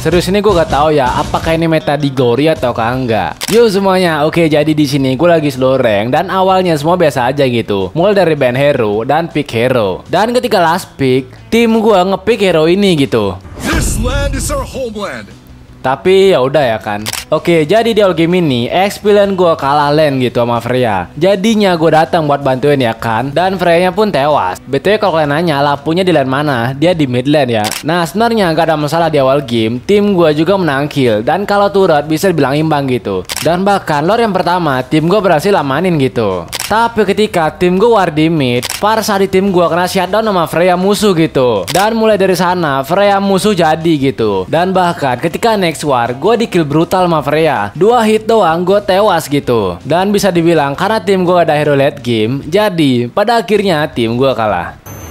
Serius ini gue gak tahu ya apakah ini meta di Glory atau enggak. Yo semuanya, oke jadi di sini gue lagi slow rank dan awalnya semua biasa aja gitu. Mulai dari ban hero dan pick hero. Dan ketika last pick, tim gue ngepick hero ini gitu. This land is our homeland. Tapi ya udah ya kan. Oke, jadi di all game ini experience gue kalah lane gitu sama Freya. Jadinya gue datang buat bantuin ya kan. Dan Freya pun tewas. BTW kalau kalian nanya lapunya di lane mana, dia di mid lane ya. Nah sebenarnya gak ada masalah di awal game. Tim gue juga menang kill. Dan kalau turret bisa dibilang imbang gitu. Dan bahkan lore yang pertama tim gue berhasil amanin gitu. Tapi ketika tim gue war di mid, Farsa di tim gue kena shutdown sama Freya musuh gitu. Dan mulai dari sana Freya musuh jadi gitu. Dan bahkan ketika next war gue di kill brutal sama Freya. 2 hit doang gue tewas gitu. Dan bisa dibilang karena tim gue ada hero late game, jadi pada akhirnya tim gue kalah.